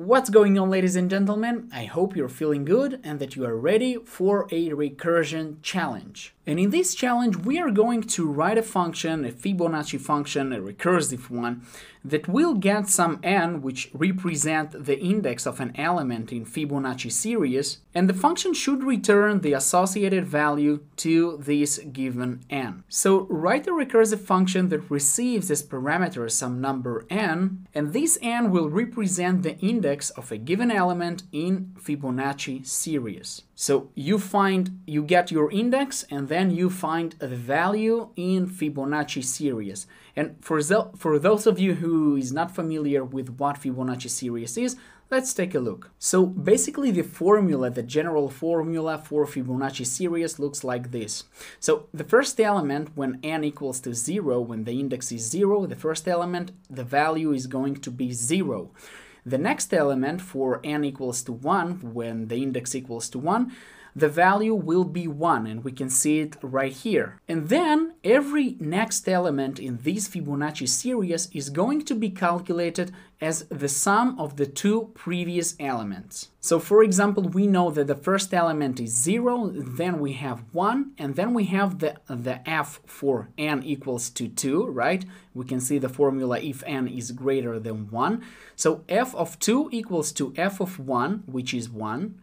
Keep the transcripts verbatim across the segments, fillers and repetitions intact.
What's going on, ladies and gentlemen? I hope you're feeling good and that you are ready for a recursion challenge. And in this challenge, we are going to write a function, a Fibonacci function, a recursive one, that will get some n, which represent the index of an element in Fibonacci series, and the function should return the associated value to this given n. So write a recursive function that receives as parameter some number n, and this n will represent the index of a given element in Fibonacci series. So you find, you get your index and then you find a value in Fibonacci series. And for, for those of you who is not familiar with what Fibonacci series is, let's take a look. So basically the formula, the general formula for Fibonacci series looks like this. So the first element, when n equals to zero, when the index is zero, the first element, the value is going to be zero. The next element, for n equals to one, when the index equals to one, the value will be one, and we can see it right here. And then every next element in this Fibonacci series is going to be calculated as the sum of the two previous elements. So for example, we know that the first element is zero, then we have one, and then we have the, the f for n equals to two, right? We can see the formula if n is greater than one. So f of two equals to f of one, which is one,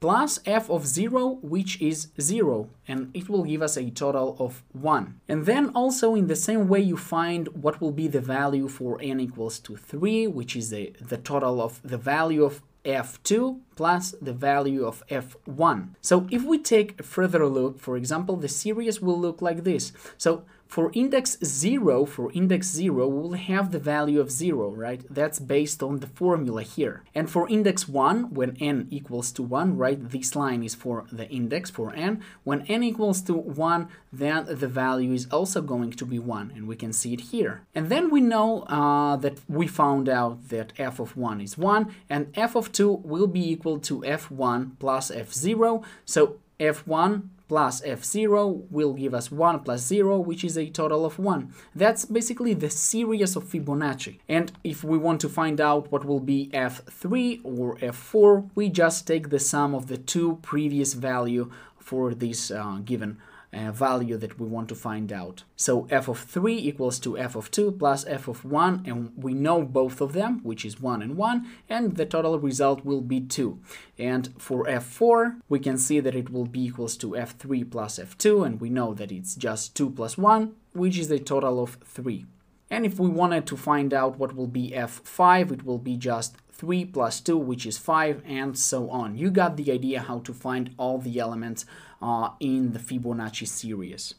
plus f of zero, which is zero, and it will give us a total of one. And then also in the same way you find what will be the value for n equals to three, which is a, the total of the value of f two plus the value of f one. So if we take a further look, for example, the series will look like this. So for index zero, for index zero, we will have the value of zero, right? That's based on the formula here. And for index one, when n equals to one, right? This line is for the index, for n. When n equals to one, then the value is also going to be one, and we can see it here. And then we know uh, that we found out that f of one is one, and f of two will be equal to f one plus f zero, so f one plus f zero will give us one plus zero, which is a total of one. That's basically the series of Fibonacci. And if we want to find out what will be f three or f four, we just take the sum of the two previous value for this uh, given Uh, value that we want to find out. So f of three equals to f of two plus f of one, and we know both of them, which is one and one, and the total result will be two. And for f four, we can see that it will be equals to f three plus f two, and we know that it's just two plus one, which is a total of three. And if we wanted to find out what will be f five, it will be just three plus two, which is five, and so on. You got the idea how to find all the elements uh, in the Fibonacci series.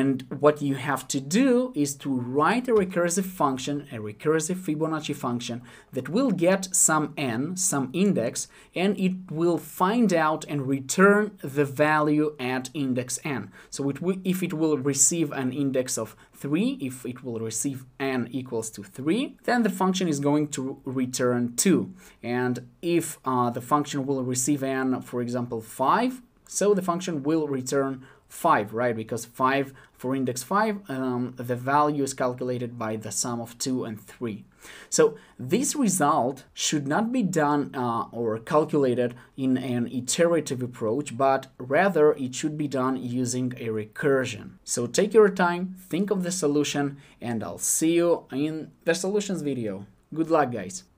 And what you have to do is to write a recursive function, a recursive Fibonacci function that will get some n, some index, and it will find out and return the value at index n. So it will, if it will receive an index of three, if it will receive n equals to three, then the function is going to return two. And if uh, the function will receive n, for example, five, so the function will return five, right? Because five, for index five, um, the value is calculated by the sum of two and three. So this result should not be done uh, or calculated in an iterative approach, but rather it should be done using a recursion. So take your time, think of the solution, and I'll see you in the solutions video. Good luck, guys!